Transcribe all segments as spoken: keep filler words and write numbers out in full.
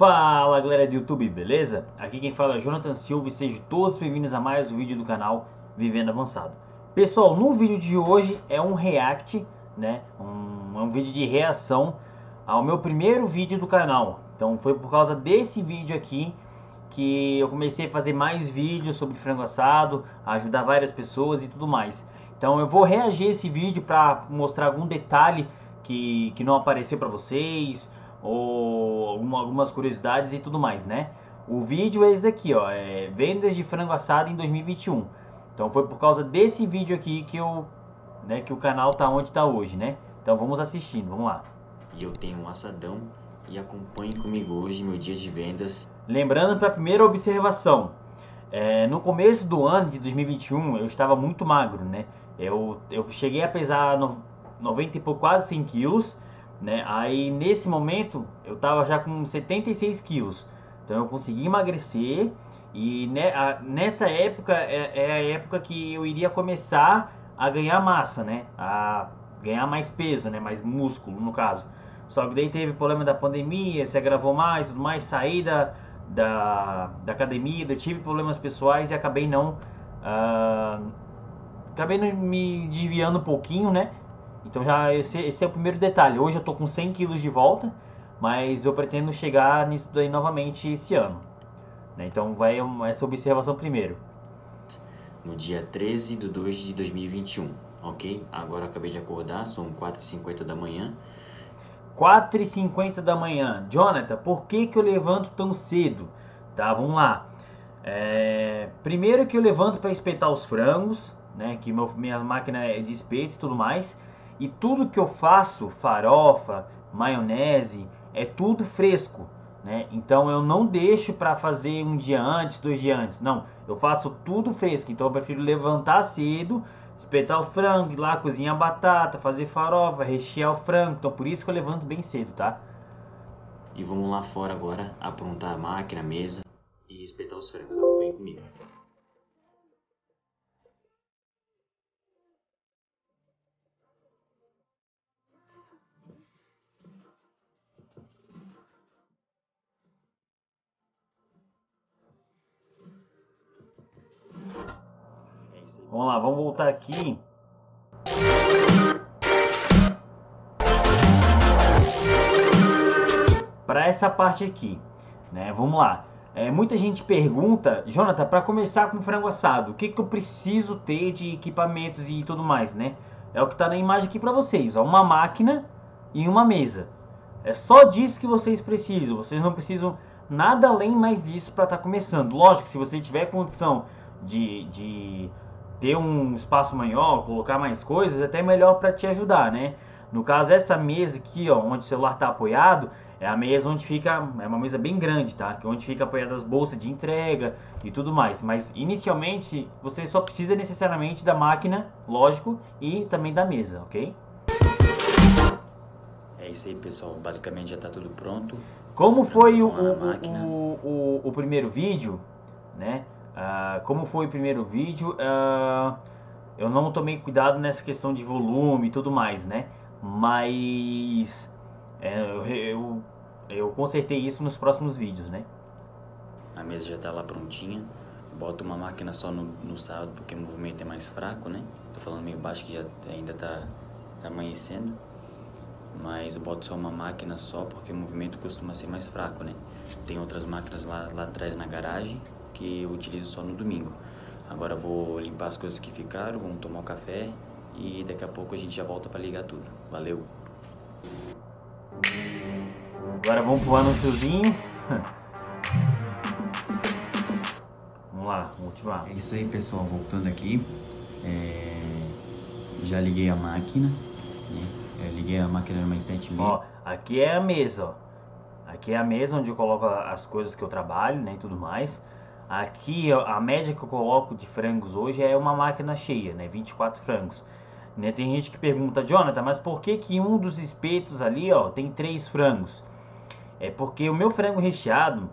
Fala galera do YouTube, beleza? Aqui quem fala é Jonathan Silva e sejam todos bem-vindos a mais um vídeo do canal Vivendo Avançado. Pessoal, no vídeo de hoje é um react, né? Um, é um vídeo de reação ao meu primeiro vídeo do canal. Então foi por causa desse vídeo aqui que eu comecei a fazer mais vídeos sobre frango assado, ajudar várias pessoas e tudo mais. Então eu vou reagir a esse vídeo para mostrar algum detalhe que, que não apareceu para vocês, ou alguma, algumas curiosidades e tudo mais, né? O vídeo é esse daqui, ó, é vendas de frango assado em dois mil e vinte e um. Então foi por causa desse vídeo aqui que eu, né, que o canal tá onde tá hoje, né? Então vamos assistindo, vamos lá. E eu tenho um assadão e acompanhe comigo hoje meu dia de vendas. Lembrando para a primeira observação, é, no começo do ano de dois mil e vinte e um eu estava muito magro, né? Eu eu cheguei a pesar noventa e pouco, quase cem quilos. Né? Aí nesse momento eu tava já com setenta e seis quilos, então eu consegui emagrecer e ne a, nessa época é, é a época que eu iria começar a ganhar massa, né? A ganhar mais peso, né? Mais músculo no caso. Só que daí teve problema da pandemia, se agravou mais, tudo mais, saí da, da, da academia, eu tive problemas pessoais e acabei não, uh, acabei me desviando um pouquinho, né? Então já esse, esse é o primeiro detalhe. Hoje eu tô com cem quilos de volta, mas eu pretendo chegar nisso daí novamente esse ano, né? Então vai essa observação primeiro. No dia treze de dois de dois mil e vinte e um, ok? Agora eu acabei de acordar, são quatro e cinquenta da manhã. quatro e cinquenta da manhã. Jonathan, por que que eu levanto tão cedo? Tá, vamos lá. É... Primeiro que eu levanto para espetar os frangos, né? Que meu, minha máquina é de espeto e tudo mais. E tudo que eu faço, farofa, maionese, é tudo fresco, né? Então eu não deixo para fazer um dia antes, dois dias antes, não. Eu faço tudo fresco, então eu prefiro levantar cedo, espetar o frango, ir lá cozinhar a batata, fazer farofa, rechear o frango. Então por isso que eu levanto bem cedo, tá? E vamos lá fora agora, aprontar a máquina, a mesa e espetar os frangos. Acompanhe comigo. Vamos lá, vamos voltar aqui. Para essa parte aqui, né? Vamos lá. É, muita gente pergunta, Jonathan, para começar com frango assado, o que que eu preciso ter de equipamentos e tudo mais, né? É o que tá na imagem aqui para vocês, ó, uma máquina e uma mesa. É só disso que vocês precisam. Vocês não precisam nada além mais disso para estar tá começando. Lógico, se você tiver condição de, de ter um espaço maior, colocar mais coisas, até melhor para te ajudar, né? No caso, essa mesa aqui, ó, onde o celular tá apoiado, é a mesa onde fica, é uma mesa bem grande, tá? Que onde fica apoiada as bolsas de entrega e tudo mais. Mas inicialmente, você só precisa necessariamente da máquina, lógico, e também da mesa, ok? É isso aí, pessoal. Basicamente já tá tudo pronto. Como foi o, o, o, o primeiro vídeo, né? Uh, como foi o primeiro vídeo, uh, eu não tomei cuidado nessa questão de volume e tudo mais, né? Mas é, eu, eu, eu consertei isso nos próximos vídeos, né? A mesa já tá lá prontinha. Boto uma máquina só no, no sábado porque o movimento é mais fraco, né? Tô falando meio baixo que já ainda tá, tá amanhecendo. Mas eu boto só uma máquina só porque o movimento costuma ser mais fraco, né? Tem outras máquinas lá, lá atrás na garagem que eu utilizo só no domingo. Agora vou limpar as coisas que ficaram, vamos tomar um café e daqui a pouco a gente já volta para ligar tudo. Valeu! Agora vamos pro anúnciozinho. Vamos lá, vamos ultimar. É isso aí, pessoal, voltando aqui. É... Já liguei a máquina, né? Eu liguei a máquina mais sete mil. Ó, aqui é a mesa, ó. Aqui é a mesa onde eu coloco as coisas que eu trabalho, né, e tudo mais. Aqui a média que eu coloco de frangos hoje é uma máquina cheia, né? vinte e quatro frangos, né? Tem gente que pergunta, Jonathan, mas por que que um dos espetos ali, ó, tem três frangos? É porque o meu frango recheado,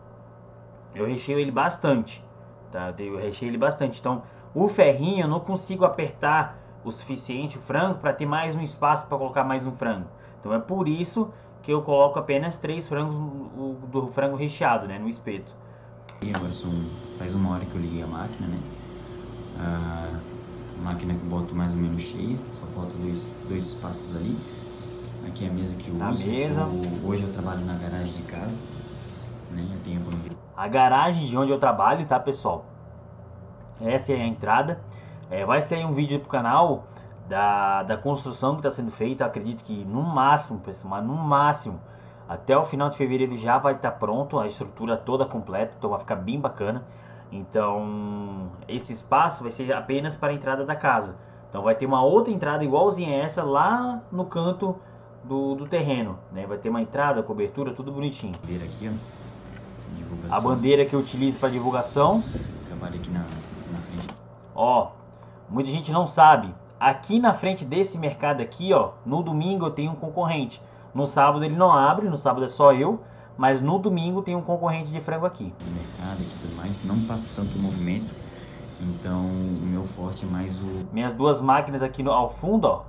eu recheio ele bastante, tá? Eu recheio ele bastante, então o ferrinho eu não consigo apertar o suficiente o frango para ter mais um espaço para colocar mais um frango. Então é por isso que eu coloco apenas três frangos o, do frango recheado, né, no espeto. Agora são, faz uma hora que eu liguei a máquina, né? A máquina que eu boto mais ou menos cheia, só falta dois, dois espaços ali. Aqui é a mesa que eu a uso. Mesa. Eu, hoje eu trabalho na garagem de casa, né? Eu tenho a garagem de onde eu trabalho, tá, pessoal? Essa é a entrada. É, vai sair um vídeo pro canal da, da construção que está sendo feita. Acredito que no máximo, pessoal, mas no máximo até o final de fevereiro já vai estar tá pronto a estrutura toda completa, então vai ficar bem bacana. Então esse espaço vai ser apenas para a entrada da casa. Então vai ter uma outra entrada igualzinha a essa lá no canto do, do terreno, né? Vai ter uma entrada, cobertura, tudo bonitinho. Aqui, ó, a bandeira que eu utilizo para divulgação. Trabalho aqui na, na frente. Ó, muita gente não sabe. Aqui na frente desse mercado aqui, ó, no domingo eu tenho um concorrente. No sábado ele não abre, no sábado é só eu, mas no domingo tem um concorrente de frango aqui. O mercado e tudo mais, não passa tanto movimento, então o meu forte é mais o... Minhas duas máquinas aqui no, ao fundo, ó,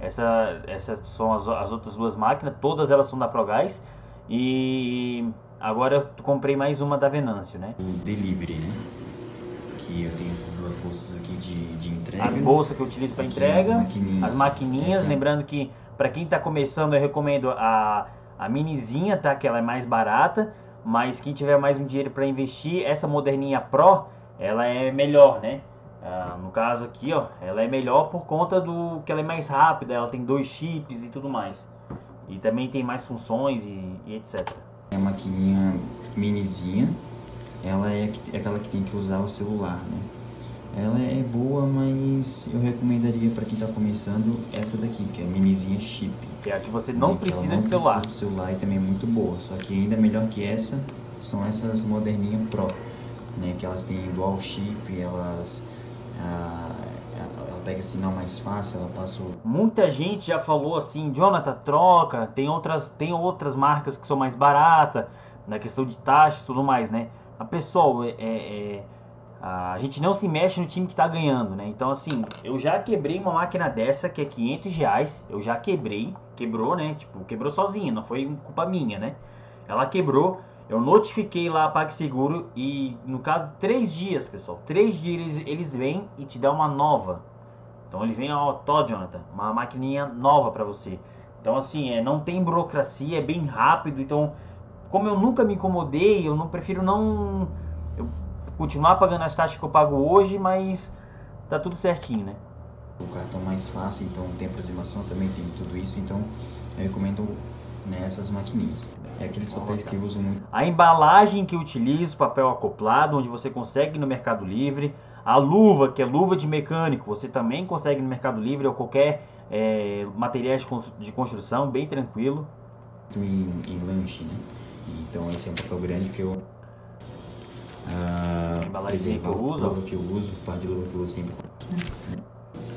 essa, essas são as, as outras duas máquinas, todas elas são da ProGás, e agora eu comprei mais uma da Venâncio, né? O delivery, né? Que eu tenho essas duas bolsas aqui de, de entrega. As bolsas que eu utilizo para entrega, as maquininhas, as maquininhas essa... lembrando que... Para quem está começando, eu recomendo a, a minizinha, tá? Que ela é mais barata, mas quem tiver mais um dinheiro para investir, essa moderninha Pro, ela é melhor, né? Ah, no caso aqui, ó, ela é melhor por conta do que ela é mais rápida, ela tem dois chips e tudo mais. E também tem mais funções e, e etcétera. A maquininha minizinha, ela é, é aquela que tem que usar o celular, né? Ela é boa, mas eu recomendaria para quem está começando essa daqui, que é a minizinha chip. Que é a que você não é, precisa não de celular. O celular e também é muito boa, só que ainda melhor que essa são essas moderninhas Pro, né? Que elas têm dual chip, elas ah, ela pega sinal mais fácil, ela passa o... Muita gente já falou assim, Jonathan, troca, tem outras, tem outras marcas que são mais baratas, na questão de taxas e tudo mais, né? A pessoal, é... é... a gente não se mexe no time que tá ganhando, né? Então, assim, eu já quebrei uma máquina dessa, que é quinhentos reais. Eu já quebrei, quebrou, né? Tipo, quebrou sozinha, não foi culpa minha, né? Ela quebrou, eu notifiquei lá a PagSeguro e, no caso, três dias, pessoal. Três dias eles, eles vêm e te dão uma nova. Então, ele vem, ó, tó, Jonathan, uma maquininha nova pra você. Então, assim, é, não tem burocracia, é bem rápido. Então, como eu nunca me incomodei, eu não prefiro não... Eu, continuar pagando as taxas que eu pago hoje, mas tá tudo certinho, né? O cartão mais fácil, então tem aproximação, também tem tudo isso, então eu recomendo nessas maquininhas. É aqueles papéis que eu uso muito. A embalagem que eu utilizo, papel acoplado, onde você consegue no Mercado Livre. A luva, que é luva de mecânico, você também consegue no Mercado Livre ou qualquer é, materiais de construção, bem tranquilo. Em, em lanche, né? Então esse é um papel grande que eu... Uh, embalagem que eu uso, luva que eu uso, par de luva que eu uso sempre.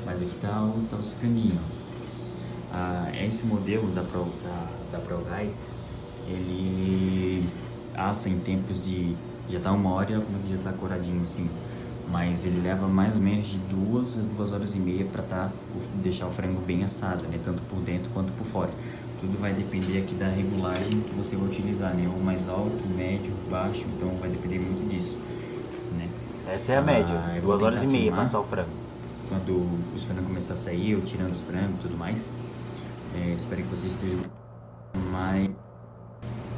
Mas aqui tá o, tá o sicaninho. Uh, esse modelo da Pro, da, da ProGás, ele assa em tempos de já tá uma hora, como que já tá coradinho assim. Mas ele leva mais ou menos de duas a duas horas e meia para tá deixar o frango bem assado, né? Tanto por dentro quanto por fora. Tudo vai depender aqui da regulagem que você vai utilizar, né? Ou mais alto, médio, baixo, então vai depender muito disso, né? Essa é a média, ah, duas horas e meia passar o frango. Quando os frangos começar a sair, eu tirando os frangos e tudo mais, é, espero que vocês estejam mais,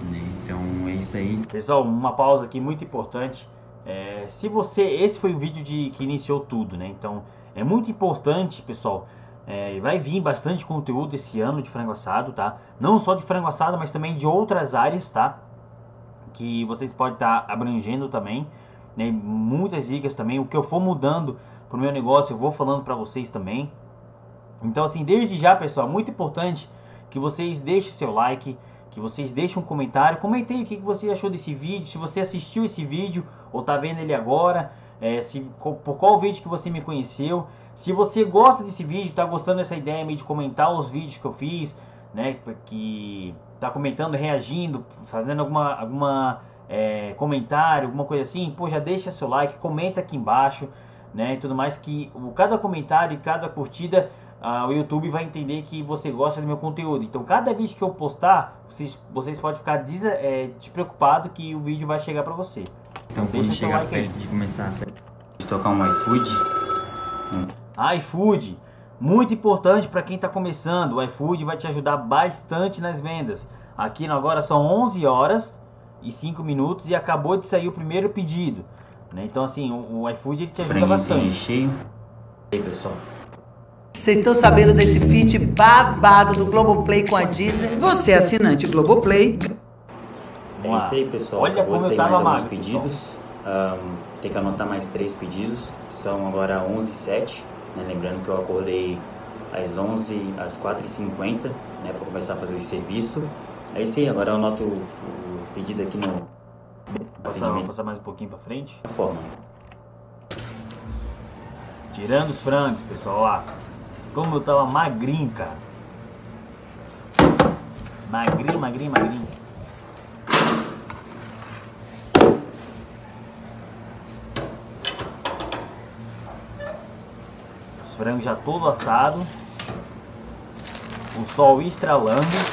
né? Então é isso aí. Pessoal, uma pausa aqui muito importante. É, se você, esse foi o vídeo de que iniciou tudo, né? Então é muito importante, pessoal. É, vai vir bastante conteúdo esse ano de frango assado, tá? Não só de frango assado, mas também de outras áreas, tá? Que vocês podem estar abrangendo também, né? Muitas dicas também. O que eu for mudando pro meu negócio, eu vou falando pra vocês também. Então, assim, desde já, pessoal, muito importante que vocês deixem seu like, que vocês deixem um comentário. Comentei o que você achou desse vídeo, se você assistiu esse vídeo ou tá vendo ele agora. É, se, por qual vídeo que você me conheceu. Se você gosta desse vídeo, está gostando dessa ideia meio de comentar os vídeos que eu fiz, né, que está comentando, reagindo, fazendo alguma, alguma é, comentário, alguma coisa assim, pô, já deixa seu like, comenta aqui embaixo, né, e tudo mais, que o, cada comentário e cada curtida ah, o YouTube vai entender que você gosta do meu conteúdo. Então, cada vez que eu postar, vocês, vocês podem ficar des, é, te preocupado que o vídeo vai chegar para você. Então, então deixa seu like aí. De começar a tocar um iFood. Hum. iFood, muito importante para quem está começando. O iFood vai te ajudar bastante nas vendas. Aqui agora são onze horas e cinco minutos e acabou de sair o primeiro pedido, né? Então assim, o, o iFood ele te ajuda Frango bastante. Cheio. E aí, pessoal? Vocês estão sabendo desse feat babado do Globoplay com a Diesel? Você é assinante Globoplay. É isso aí, pessoal. Olha como eu tava mais pedidos. Um, tem que anotar mais três pedidos. São agora onze e sete, né? Lembrando que eu acordei às onze, às quatro e cinquenta, né? Para começar a fazer esse serviço. É isso aí, agora eu anoto o, o pedido aqui no... Passar, vou passar mais um pouquinho pra frente. Forma. Tirando os frangos, pessoal, ó. Como eu tava magrinho, cara. Magrinho, magrinho, magrinho. Os frangos já todo assado. O sol estralando.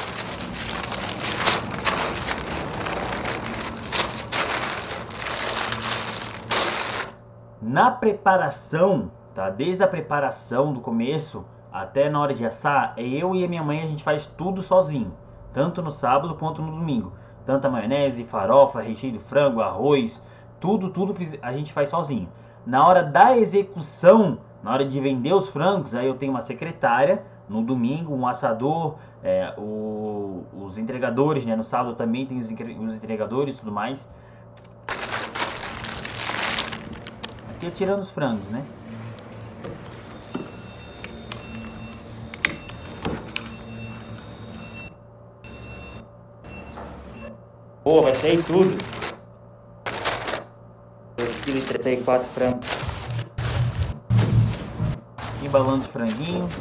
Na preparação, tá? Desde a preparação do começo até na hora de assar, é eu e a minha mãe, a gente faz tudo sozinho. Tanto no sábado quanto no domingo. Tanto a maionese, farofa, recheio de frango, arroz, tudo, tudo a gente faz sozinho. Na hora da execução, na hora de vender os frangos, aí eu tenho uma secretária no domingo, um assador, é, o, os entregadores, né? No sábado também tem os, os entregadores e tudo mais. Aqui tirando os frangos, né? Pô, vai sair tudo. dois quilos e trinta e quatro frangos. Embalando os franguinhos.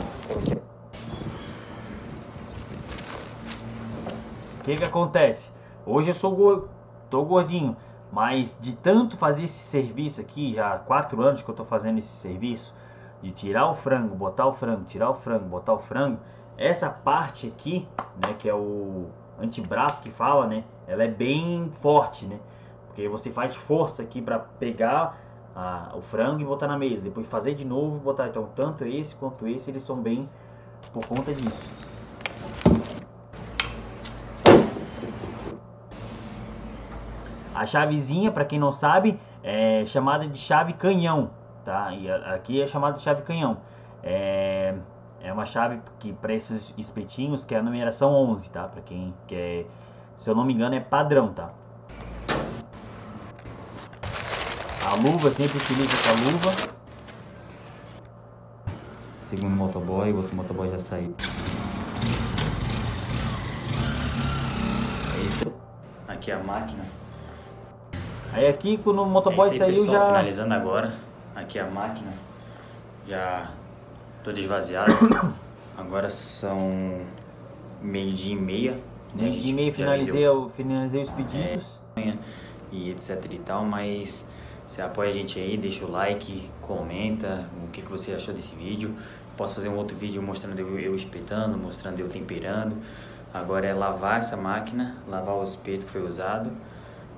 O que que acontece? Hoje eu sou gordo, tô gordinho. Mas de tanto fazer esse serviço aqui, já há quatro anos que eu tô fazendo esse serviço, de tirar o frango, botar o frango, tirar o frango, botar o frango, essa parte aqui, né, que é o antebraço que fala, né, ela é bem forte, né, porque você faz força aqui pra pegar a, o frango e botar na mesa, depois fazer de novo, botar, então tanto esse quanto esse, eles são bem por conta disso. A chavezinha, para quem não sabe, é chamada de chave canhão, tá? E aqui é chamada de chave canhão. É, é uma chave que para esses espetinhos, que é a numeração onze, tá? Para quem quer, se eu não me engano, é padrão, tá? A luva, sempre utiliza essa luva. Segundo motoboy, o outro motoboy já saiu. É isso. Aqui é a máquina. Aí aqui quando o motoboy saiu já... Finalizando agora, aqui a máquina, já tô esvaziado. Agora são meio dia e meia. Meio dia e meia finalizei, eu, finalizei os pedidos. É, e etc e tal, mas você apoia a gente aí, deixa o like, comenta o que, que você achou desse vídeo. Posso fazer um outro vídeo mostrando eu, eu espetando, mostrando eu temperando. Agora é lavar essa máquina, lavar o espeto que foi usado.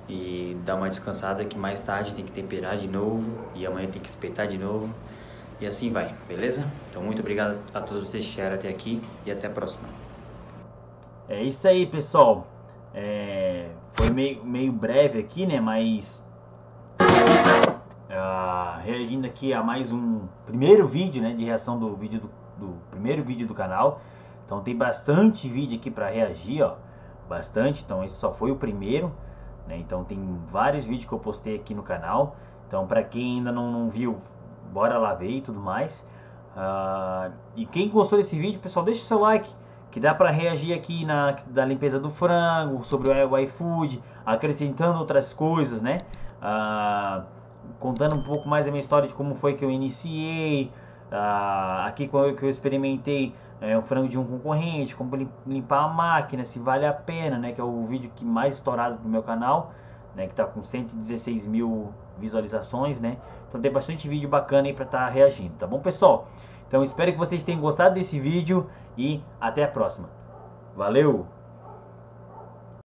E dar uma descansada que mais tarde tem que temperar de novo e amanhã tem que espetar de novo e assim vai, beleza? Então muito obrigado a todos vocês que chegaram até aqui e até a próxima. É isso aí, pessoal. É... Foi meio, meio breve aqui, né? Mas ah, reagindo aqui a mais um primeiro vídeo, né? De reação do vídeo do, do primeiro vídeo do canal. Então tem bastante vídeo aqui para reagir, ó. Bastante. Então esse só foi o primeiro. Então tem vários vídeos que eu postei aqui no canal. Então para quem ainda não, não viu, bora lá ver e tudo mais. uh, E quem gostou desse vídeo, pessoal, deixa o seu like, que dá para reagir aqui na, da limpeza do frango, sobre o iFood, acrescentando outras coisas, né? uh, Contando um pouco mais a minha história de como foi que eu iniciei. uh, Aqui que eu experimentei é, o frango de um concorrente, como limpar a máquina, se vale a pena, né? Que é o vídeo que mais estourado do meu canal, né? Que tá com cento e dezesseis mil visualizações, né? Então tem bastante vídeo bacana aí pra estar reagindo, tá bom, pessoal? Então espero que vocês tenham gostado desse vídeo e até a próxima. Valeu!